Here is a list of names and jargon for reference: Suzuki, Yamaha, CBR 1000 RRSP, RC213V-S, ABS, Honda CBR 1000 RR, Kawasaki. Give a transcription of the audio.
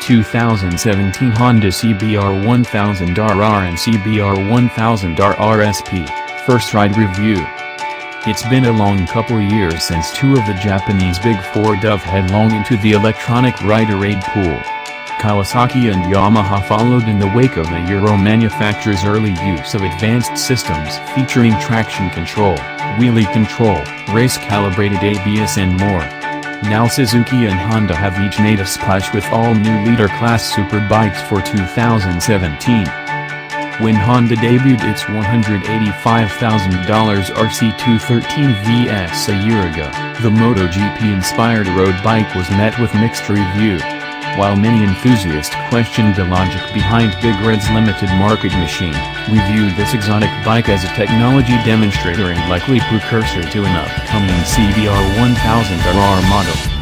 2017 Honda CBR 1000 RR and CBR 1000 RRSP, first ride review. It's been a long couple years since two of the Japanese Big Four dove headlong into the electronic rider aid pool. Kawasaki and Yamaha followed in the wake of the Euro manufacturer's early use of advanced systems featuring traction control, wheelie control, race-calibrated ABS and more. Now Suzuki and Honda have each made a splash with all-new leader-class superbikes for 2017. When Honda debuted its $185,000 RC213V-S a year ago, the MotoGP-inspired road bike was met with mixed review. While many enthusiasts questioned the logic behind Big Red's limited market machine, we viewed this exotic bike as a technology demonstrator and likely precursor to an upcoming CBR 1000 RR model.